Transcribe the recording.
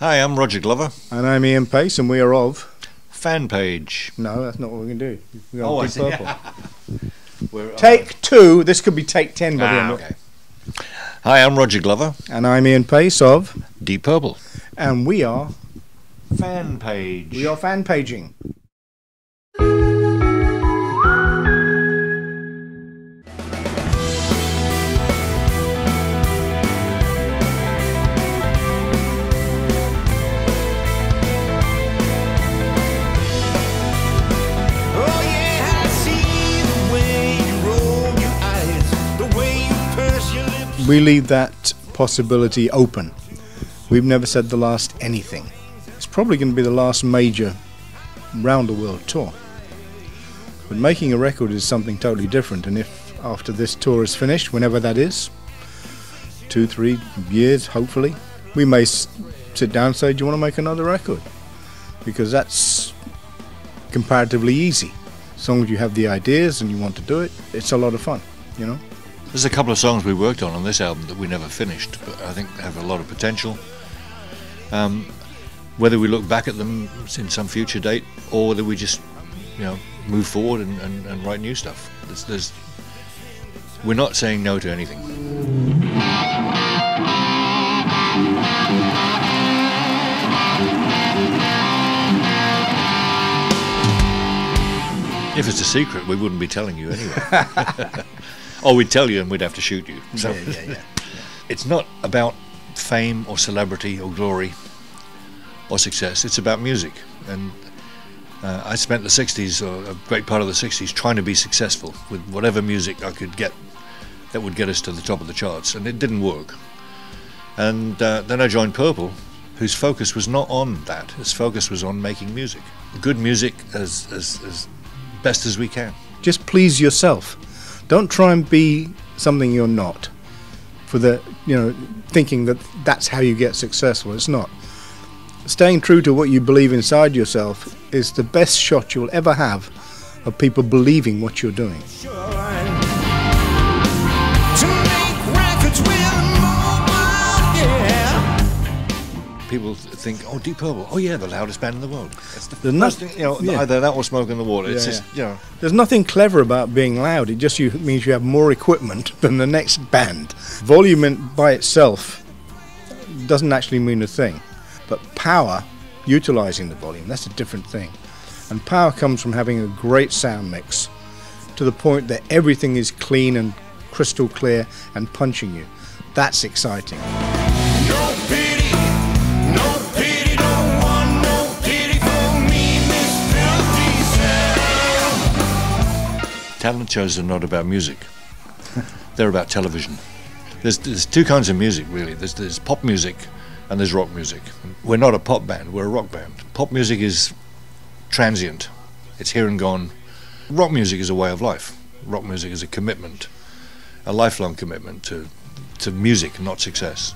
Hi, I'm Roger Glover. And I'm Ian Paice, and we are of... Fan Page. No, that's not what we're going to do. We're on Deep Purple. Yeah. We're take 2. This could be take 10 by the end. Okay. Hi, I'm Roger Glover. And I'm Ian Paice of... Deep Purple. And we are... Fan Page. We are fan paging. We leave that possibility open. We've never said the last anything. It's probably going to be the last major round the world tour. But making a record is something totally different, and if after this tour is finished, whenever that is, 2-3 years hopefully, we may sit down and say, do you want to make another record? Because that's comparatively easy. As long as you have the ideas and you want to do it, it's a lot of fun, you know? There's a couple of songs we worked on this album that we never finished, but I think they have a lot of potential. Whether we look back at them in some future date, or whether we just, you know, move forward and write new stuff. We're not saying no to anything. If it's a secret, we wouldn't be telling you anyway. Or we'd tell you and we'd have to shoot you. So. Yeah. It's not about fame or celebrity or glory or success. It's about music. And I spent the 60s, or a great part of the 60s, trying to be successful with whatever music I could get that would get us to the top of the charts. And it didn't work. And then I joined Purple, whose focus was not on that. His focus was on making music. Good music as best as we can. Just please yourself. Don't try and be something you're not, for the, you know, thinking that that's how you get successful. It's not. Staying true to what you believe inside yourself is the best shot you'll ever have of people believing what you're doing. People think, oh, Deep Purple, oh yeah, the loudest band in the world. That's the first thing, you know, either that or Smoke on the Water. It's just, you know. There's nothing clever about being loud. It just means you have more equipment than the next band. Volume by itself doesn't actually mean a thing, but power, utilising the volume, that's a different thing. And power comes from having a great sound mix to the point that everything is clean and crystal clear and punching you. That's exciting. Talent shows are not about music. They're about television. There's two kinds of music, really. There's pop music and there's rock music. We're not a pop band, we're a rock band. Pop music is transient. It's here and gone. Rock music is a way of life. Rock music is a commitment, a lifelong commitment to music, not success.